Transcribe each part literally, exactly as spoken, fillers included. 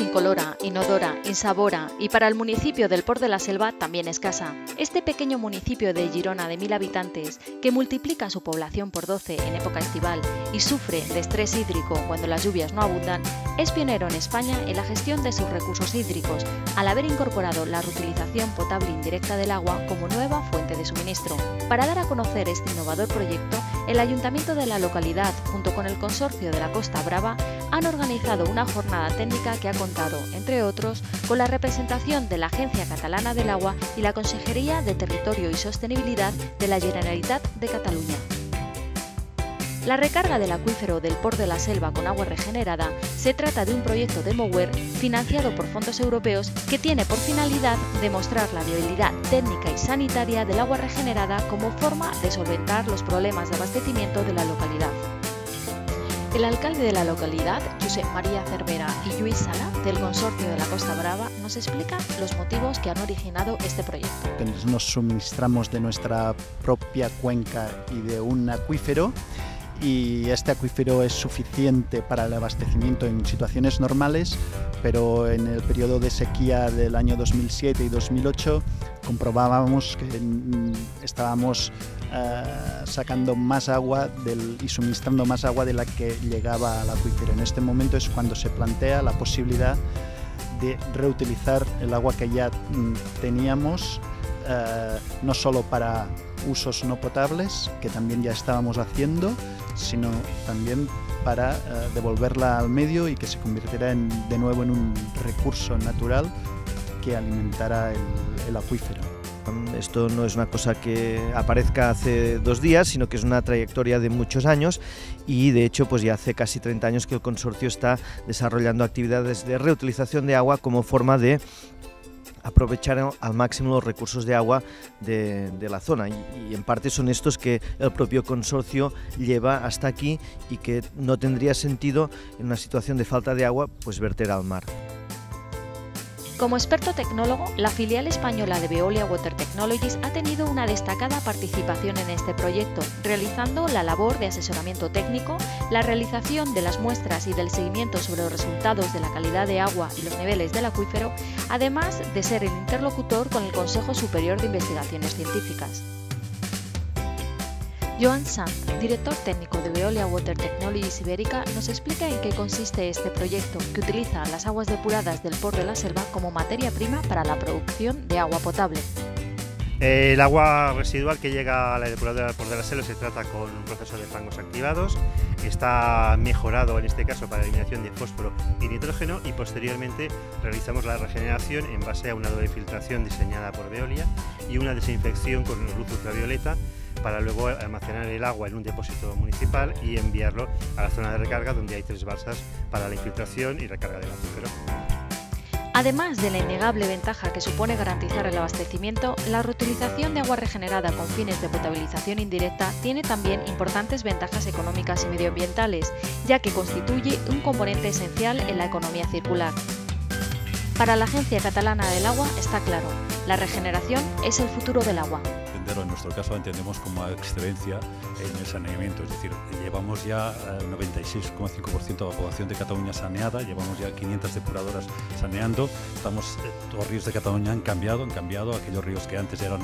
incolora, inodora, insabora y para el municipio del Port de la Selva también escasa. Este pequeño municipio de Girona de mil habitantes, que multiplica su población por doce en época estival y sufre de estrés hídrico cuando las lluvias no abundan, es pionero en España en la gestión de sus recursos hídricos, al haber incorporado la reutilización potable indirecta del agua como nueva fuente de suministro. Para dar a conocer este innovador proyecto, el Ayuntamiento de la localidad, junto con el Consorcio de la Costa Brava, han organizado una jornada técnica que ha contado, entre otros, con la representación de la Agencia Catalana del Agua y la Consejería de Territorio y Sostenibilidad de la Generalitat de Cataluña. La recarga del acuífero del Port de la Selva con agua regenerada se trata de un proyecto Demoware financiado por fondos europeos que tiene por finalidad demostrar la viabilidad técnica y sanitaria del agua regenerada como forma de solventar los problemas de abastecimiento de la localidad. El alcalde de la localidad, Josep María Cervera, y Lluís Sala, del Consorcio de la Costa Brava, nos explican los motivos que han originado este proyecto. Nos suministramos de nuestra propia cuenca y de un acuífero, y este acuífero es suficiente para el abastecimiento en situaciones normales, pero en el periodo de sequía del año dos mil siete y dos mil ocho comprobábamos que estábamos uh, sacando más agua del, y suministrando más agua de la que llegaba al acuífero. En este momento es cuando se plantea la posibilidad de reutilizar el agua que ya teníamos, uh, no solo para usos no potables, que también ya estábamos haciendo, sino también para uh, devolverla al medio y que se convirtiera en, de nuevo en un recurso natural que alimentara el, el acuífero. Esto no es una cosa que aparezca hace dos días, sino que es una trayectoria de muchos años y de hecho pues ya hace casi treinta años que el consorcio está desarrollando actividades de reutilización de agua como forma de aprovechar al máximo los recursos de agua de, de la zona y, y en parte son estos que el propio consorcio lleva hasta aquí y que no tendría sentido en una situación de falta de agua pues verter al mar. Como experto tecnólogo, la filial española de Veolia Water Technologies ha tenido una destacada participación en este proyecto, realizando la labor de asesoramiento técnico, la realización de las muestras y del seguimiento sobre los resultados de la calidad de agua y los niveles del acuífero, además de ser el interlocutor con el Consejo Superior de Investigaciones Científicas. Joan Sant, director técnico de Veolia Water Technologies Ibérica, nos explica en qué consiste este proyecto que utiliza las aguas depuradas del Port de la Selva como materia prima para la producción de agua potable. El agua residual que llega a la depuradora del Port de la Selva se trata con un proceso de fangos activados, está mejorado en este caso para eliminación de fósforo y nitrógeno y posteriormente realizamos la regeneración en base a una doble filtración diseñada por Veolia y una desinfección con luz ultravioleta para luego almacenar el agua en un depósito municipal y enviarlo a la zona de recarga donde hay tres balsas para la infiltración y recarga del acuífero. Además de la innegable ventaja que supone garantizar el abastecimiento, la reutilización de agua regenerada con fines de potabilización indirecta tiene también importantes ventajas económicas y medioambientales, ya que constituye un componente esencial en la economía circular. Para la Agencia Catalana del Agua está claro, la regeneración es el futuro del agua. En nuestro caso entendemos como excelencia en el saneamiento, es decir, llevamos ya el noventa y seis coma cinco por ciento de la población de Cataluña saneada, llevamos ya quinientas depuradoras saneando, estamos, los ríos de Cataluña han cambiado, han cambiado, aquellos ríos que antes eran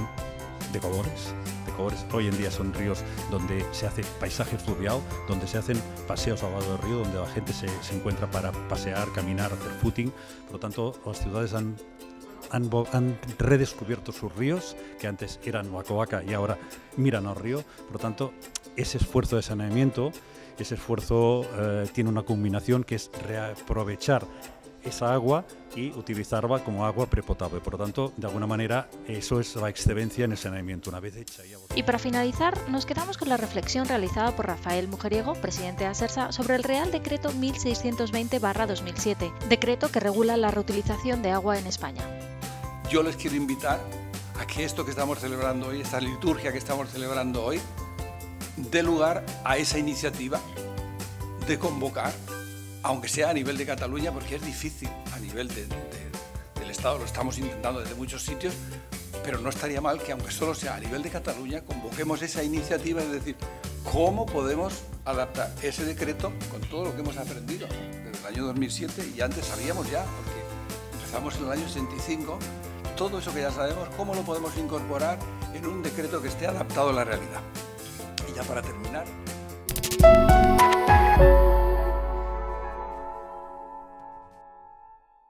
de colores, de colores, hoy en día son ríos donde se hace paisaje fluvial, donde se hacen paseos al lado del río, donde la gente se, se encuentra para pasear, caminar, hacer footing, por lo tanto las ciudades han Han, han redescubierto sus ríos, que antes eran la cloaca y ahora miran al río. Por lo tanto, ese esfuerzo de saneamiento, ese esfuerzo eh, tiene una combinación que es reaprovechar esa agua y utilizarla como agua prepotable. Por lo tanto, de alguna manera, eso es la excelencia en el saneamiento, una vez hecha. Ya... Y para finalizar, nos quedamos con la reflexión realizada por Rafael Mujeriego, presidente de ASERSA, sobre el Real Decreto mil seiscientos veinte barra dos mil siete, decreto que regula la reutilización de agua en España. Yo les quiero invitar a que esto que estamos celebrando hoy, esta liturgia que estamos celebrando hoy, dé lugar a esa iniciativa de convocar, aunque sea a nivel de Cataluña, porque es difícil a nivel de, de, del Estado, lo estamos intentando desde muchos sitios, pero no estaría mal que, aunque solo sea a nivel de Cataluña, convoquemos esa iniciativa, es decir, cómo podemos adaptar ese decreto con todo lo que hemos aprendido desde en el año dos mil siete y antes sabíamos ya, porque empezamos en el año sesenta y cinco, todo eso que ya sabemos, cómo lo podemos incorporar en un decreto que esté adaptado a la realidad. Y ya para terminar...